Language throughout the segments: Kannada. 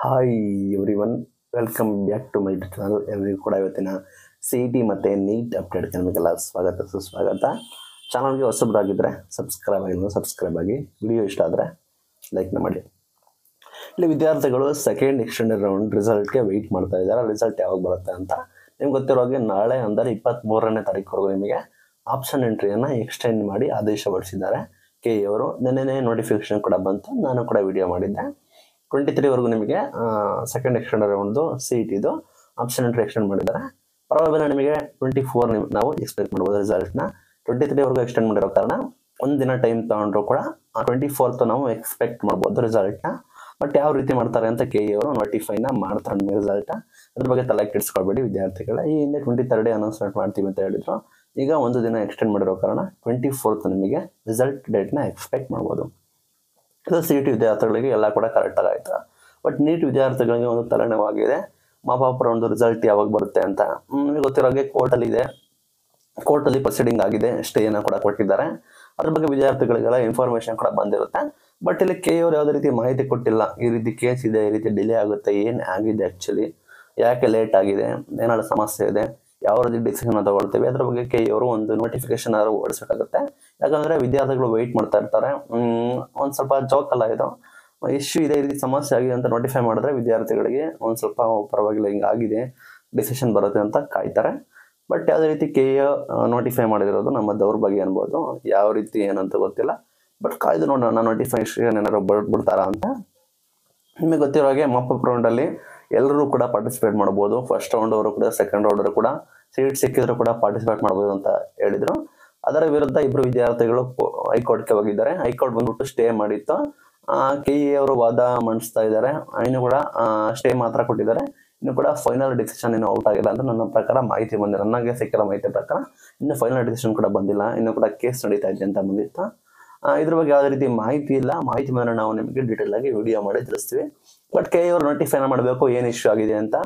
Hi everyone, welcome back to my channel. ಎಲ್ಲರಿಗೂ ಕೂಡ ಇವತ್ತಿನ ಸಿ ಇ ಟಿ ಮತ್ತು ನೀಟ್ ಅಪ್ಡೇಟ್ಗೆ ನಿಮಗೆಲ್ಲ ಸ್ವಾಗತ ಸುಸ್ವಾಗತ. ಚಾನಲ್ಗೆ ಹೊಸಬ್ರಾಗಿದ್ದರೆ ಸಬ್ಸ್ಕ್ರೈಬ್ ಆಗಿ, ವಿಡಿಯೋ ಇಷ್ಟ ಆದರೆ ಲೈಕ್ನ ಮಾಡಿ. ಇಲ್ಲಿ ವಿದ್ಯಾರ್ಥಿಗಳು ಸೆಕೆಂಡ್ ಎಕ್ಸ್ಟೆಂಡೆಡ್ ರೌಂಡ್ ರಿಸಲ್ಟ್ಗೆ ವೆಯ್ಟ್ ಮಾಡ್ತಾ ಇದ್ದಾರೆ. ರಿಸಲ್ಟ್ ಯಾವಾಗ ಬರುತ್ತೆ ಅಂತ ನಿಮ್ಗೆ ಗೊತ್ತಿರೋ ಹಾಗೆ ನಾಳೆ ಅಂದರೆ 23ನೇ ತಾರೀಕುವರೆಗೂ ನಿಮಗೆ ಆಪ್ಷನ್ ಎಂಟ್ರಿಯನ್ನು ಎಕ್ಸ್ಟೆಂಡ್ ಮಾಡಿ ಆದೇಶ ಹೊರಡಿಸಿದ್ದಾರೆ ಕೆ ಅವರು. ನೆನ್ನೆ ನೋಟಿಫಿಕೇಷನ್ ಕೂಡ ಬಂತು, ನಾನು ಕೂಡ ವಿಡಿಯೋ ಮಾಡಿದ್ದೆ. 23 ವರೆಗೂ ನಿಮಗೆ ಸೆಕೆಂಡ್ ಎಕ್ಸ್ಟೆಂಡ್ ರೌಂಡ್ದು ಸಿ ಇ ಟಿದು ಆಪ್ಷನ್ ಎಂಟ್ರಿ ಎಕ್ಸ್ಟೆಂಡ್ ಮಾಡಿದ್ದಾರೆ. ಪರವಾಗಿಲ್ಲ, ನಿಮಗೆ 24 ನಾವು ಎಕ್ಸ್ಪೆಕ್ಟ್ ಮಾಡ್ಬೋದು ರಿಸಲ್ಟ್ನ. 23 ವರೆಗೂ ಎಕ್ಸ್ಟೆಂಡ್ ಮಾಡಿರೋ ಕಾರಣ ಒಂದು ದಿನ ಟೈಮ್ ತೊಗೊಂಡ್ರು ಕೂಡ 24 ನಾವು ಎಕ್ಸ್ಪೆಕ್ಟ್ ಮಾಡ್ಬೋದು ರಿಸಲ್ಟ್ನ. ಬಟ್ ಯಾವ ರೀತಿ ಮಾಡ್ತಾರೆ ಅಂತ ಕೆ ಅವರು ನೋಟಿಫೈನ ಮಾಡ್ತಾರೆ ನಿಮಗೆ ರಿಸಲ್ಟ್ನ. ಅದ್ರ ಬಗ್ಗೆ ತಲೆ ಕೆಡಿಸ್ಕೊಳ್ಬೇಡಿ ವಿದ್ಯಾರ್ಥಿಗಳ. ಈ ಹಿಂದೆ 23rd ಅನೌನ್ಸ್ಮೆಂಟ್ ಮಾಡ್ತೀವಿ ಅಂತ ಹೇಳಿದ್ರು, ಈಗ ಒಂದು ದಿನ ಎಕ್ಸ್ಟೆಂಡ್ ಮಾಡಿರೋ ಕಾರಣ 24 ನಿಮಗೆ ರಿಸಲ್ಟ್ ಡೇಟ್ನ ಎಕ್ಸ್ಪೆಕ್ಟ್ ಮಾಡ್ಬೋದು. ಇದು ಸಿ ಇ ಟಿ ವಿದ್ಯಾರ್ಥಿಗಳಿಗೆ ಎಲ್ಲ ಕೂಡ ಕರೆಕ್ಟಾಗಿ ಆಯಿತು. ಬಟ್ ನೀಟ್ ವಿದ್ಯಾರ್ಥಿಗಳಿಗೆ ಒಂದು ತಲೆನೋವಾಗಿದೆ, ಮಾಪಾಪುರ ಒಂದು ರಿಸಲ್ಟ್ ಯಾವಾಗ ಬರುತ್ತೆ ಅಂತ. ನಿಮಗೆ ಗೊತ್ತಿರೋ ಹಾಗೆ ಕೋರ್ಟಲ್ಲಿದೆ, ಕೋರ್ಟಲ್ಲಿ ಪ್ರೊಸೀಡಿಂಗ್ ಆಗಿದೆ, ಸ್ಟೇಯನ್ನು ಕೂಡ ಕೊಟ್ಟಿದ್ದಾರೆ. ಅದ್ರ ಬಗ್ಗೆ ವಿದ್ಯಾರ್ಥಿಗಳಿಗೆಲ್ಲ ಇನ್ಫಾರ್ಮೇಷನ್ ಕೂಡ ಬಂದಿರುತ್ತೆ. ಬಟ್ ಇಲ್ಲಿ ಕೆ ಅವರು ಯಾವುದೇ ರೀತಿ ಮಾಹಿತಿ ಕೊಟ್ಟಿಲ್ಲ, ಈ ರೀತಿ ಕೇಸ್ ಇದೆ, ಈ ರೀತಿ ಡಿಲೇ ಆಗುತ್ತೆ, ಏನು ಆಗಿದೆ ಆ್ಯಕ್ಚುಲಿ, ಯಾಕೆ ಲೇಟ್ ಆಗಿದೆ, ಏನಾದರೂ ಸಮಸ್ಯೆ ಇದೆ, ಯಾವ ರೀತಿ ಡಿಸಿಷನ್ ತಗೊಳ್ತೀವಿ ಅದ್ರ ಬಗ್ಗೆ ಕೆ ಅವರು ಒಂದು ನೋಟಿಫಿಕೇಶನ್ ಆದರೂ ಓಡಿಸೋಕ್ಕಾಗುತ್ತೆ. ಯಾಕಂದರೆ ವಿದ್ಯಾರ್ಥಿಗಳು ವೆಯ್ಟ್ ಮಾಡ್ತಾ ಇರ್ತಾರೆ. ಒಂದು ಸ್ವಲ್ಪ ಜೋಕಲ್ಲ ಇದು, ಇಶ್ಯೂ ಇದೆ, ಈ ರೀತಿ ಸಮಸ್ಯೆ ಆಗಿದೆ ಅಂತ ನೋಟಿಫೈ ಮಾಡಿದ್ರೆ ವಿದ್ಯಾರ್ಥಿಗಳಿಗೆ ಒಂದು ಸ್ವಲ್ಪ ಪರವಾಗಿಲ್ಲ ಹಿಂಗಾಗಿದೆ ಡಿಸಿಷನ್ ಬರುತ್ತೆ ಅಂತ ಕಾಯ್ತಾರೆ. ಬಟ್ ಯಾವುದೇ ರೀತಿ ಕೆ ನೋಟಿಫೈ ಮಾಡಿರೋದು ನಮ್ಮ ದೌರ್ಭಾಗ್ಯ ಅನ್ಬೋದು, ಯಾವ ರೀತಿ ಏನಂತ ಗೊತ್ತಿಲ್ಲ. ಬಟ್ ಕಾಯ್ದು ನೋಡೋಣ ನೋಟಿಫಿಕೇಶನ್ ಏನಾದ್ರು ಬಿಡ್ತಾರಾ ಅಂತ. ನಿಮಗೆ ಗೊತ್ತಿರೋ ಹಾಗೆ ಮಾಪಪ್ ರೌಂಡಲ್ಲಿ ಎಲ್ಲರೂ ಕೂಡ ಪಾರ್ಟಿಸಿಪೇಟ್ ಮಾಡ್ಬೋದು. ಫಸ್ಟ್ ರೌಂಡ್ ಅವರು ಕೂಡ ಸೆಕೆಂಡ್ ರೌಂಡ್ ಅವರು ಕೂಡ ಸೀಟ್ ಸಿಕ್ಕಿದ್ರು ಕೂಡ ಪಾರ್ಟಿಸಿಪೇಟ್ ಮಾಡ್ಬೋದು ಅಂತ ಹೇಳಿದರು. ಅದರ ವಿರುದ್ಧ ಇಬ್ಬರು ವಿದ್ಯಾರ್ಥಿಗಳು ಹೈಕೋರ್ಟ್ಗೆ ಹೋಗಿದ್ದಾರೆ. ಹೈಕೋರ್ಟ್ ಬಂದ್ಬಿಟ್ಟು ಸ್ಟೇ ಮಾಡಿತ್ತು. ಕೆ ಇ ಅವರು ವಾದ ಮಂಡಿಸ್ತಾ ಇದ್ದಾರೆ. ಇನ್ನೂ ಕೂಡ ಸ್ಟೇ ಮಾತ್ರ ಕೊಟ್ಟಿದ್ದಾರೆ. ಇನ್ನು ಕೂಡ ಫೈನಲ್ ಡಿಸಿಷನ್ ಇನ್ನೂ ಔಟ್ ಆಗಿಲ್ಲ ಅಂತ ನನ್ನ ಪ್ರಕಾರ ಮಾಹಿತಿ ಬಂದಿಲ್ಲ. ನನಗೆ ಸಿಕ್ಕಿರೋ ಮಾಹಿತಿ ಪ್ರಕಾರ ಇನ್ನೂ ಫೈನಲ್ ಡಿಸಿಷನ್ ಕೂಡ ಬಂದಿಲ್ಲ. ಇನ್ನೂ ಕೂಡ ಕೇಸ್ ನಡೀತಾ ಇದೆ ಅಂತ ಬಂದಿತ್ತು. ಇದ್ರ ಬಗ್ಗೆ ಯಾವುದೇ ರೀತಿ ಮಾಹಿತಿ ಇಲ್ಲ. ಮಾಹಿತಿ ಮೇಲೆ ನಾವು ನಿಮಗೆ ಡೀಟೇಲ್ ಆಗಿ ವಿಡಿಯೋ ಮಾಡಿ ತಿಳಿಸ್ತೀವಿ. ಬಟ್ ಕೆ ಅವರು ನೋಟಿಫೈ ಮಾಡಬೇಕು ಏನು ಇಶ್ಯೂ ಆಗಿದೆ ಅಂತ,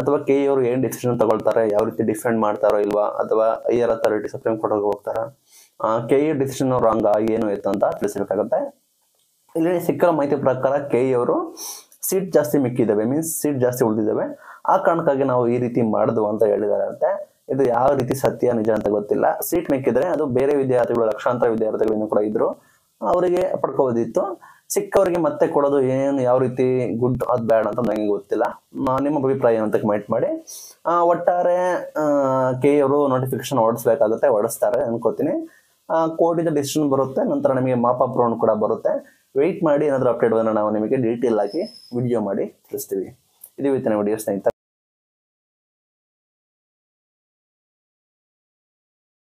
ಅಥವಾ ಕೆ ಅವರು ಏನು ಡಿಸಿಷನ್ ತಗೊಳ್ತಾರೆ, ಯಾವ ರೀತಿ ಡಿಫೆಂಡ್ ಮಾಡ್ತಾರೋ ಇಲ್ವಾ, ಅಥವಾ ಹೈಯರ್ ಅಥಾರಿಟಿ ಸುಪ್ರೀಂ ಕೋರ್ಟ್ಗೆ ಹೋಗ್ತಾರ, ಕೆ ಇ ಡಿಸಿಷನ್ ರಾಂಗಾ ಏನು ಇತ್ತು ಅಂತ ತಿಳಿಸಬೇಕಾಗುತ್ತೆ. ಇಲ್ಲಿ ಸಿಕ್ಕಿರೋ ಮಾಹಿತಿ ಪ್ರಕಾರ ಕೆ ಅವರು ಸೀಟ್ ಜಾಸ್ತಿ ಮಿಕ್ಕಿದ್ದಾವೆ, ಮೀನ್ಸ್ ಸೀಟ್ ಜಾಸ್ತಿ ಉಳಿದಿದ್ದಾವೆ, ಆ ಕಾರಣಕ್ಕಾಗಿ ನಾವು ಈ ರೀತಿ ಮಾಡಿದ್ವು ಅಂತ ಹೇಳಿದ್ದಾರೆ ಅಂತೆ. ಇದು ಯಾವ ರೀತಿ ಸತ್ಯ ನಿಜ ಅಂತ ಗೊತ್ತಿಲ್ಲ. ಸೀಟ್ ಮಿಕ್ಕಿದ್ರೆ ಅದು ಬೇರೆ ವಿದ್ಯಾರ್ಥಿಗಳು, ಲಕ್ಷಾಂತರ ವಿದ್ಯಾರ್ಥಿಗಳು ಕೂಡ ಇದ್ರು, ಅವರಿಗೆ ಪಡ್ಕೋಬೋದಿತ್ತು. ಸಿಕ್ಕವರಿಗೆ ಮತ್ತೆ ಕೊಡೋದು ಏನು, ಯಾವ ರೀತಿ ಗುಡ್ ಅದು ಬ್ಯಾಡ್ ಅಂತ ನನಗೆ ಗೊತ್ತಿಲ್ಲ. ನಿಮ್ಮ ಅಭಿಪ್ರಾಯ ಅಂತ ಕಮೆಂಟ್ ಮಾಡಿ. ಒಟ್ಟಾರೆ ಕೆ ಅವರು ನೋಟಿಫಿಕೇಶನ್ ಹೊರಡಿಸ್ಬೇಕಾಗುತ್ತೆ, ಹೊರಡಿಸ್ತಾರೆ ಅನ್ಕೋತೀನಿ. ಕೋರ್ಟಿಂದ ಡಿಸಿಷನ್ ಬರುತ್ತೆ, ನಂತರ ನಿಮಗೆ ಮಾಪಪ್ ರೌಂಡ್ ಕೂಡ ಬರುತ್ತೆ. ವೆಯ್ಟ್ ಮಾಡಿ ಏನಾದರೂ ಅಪ್ಡೇಟ್ ಬಂದರೆ ನಾವು ನಿಮಗೆ ಡೀಟೇಲ್ ಆಗಿ ವಿಡಿಯೋ ಮಾಡಿ ತಿಳಿಸ್ತೀವಿ. ಇದು ಇವತ್ತಿನ ವಿಡಿಯೋ ಸ್ನೇಹಿತರೆ.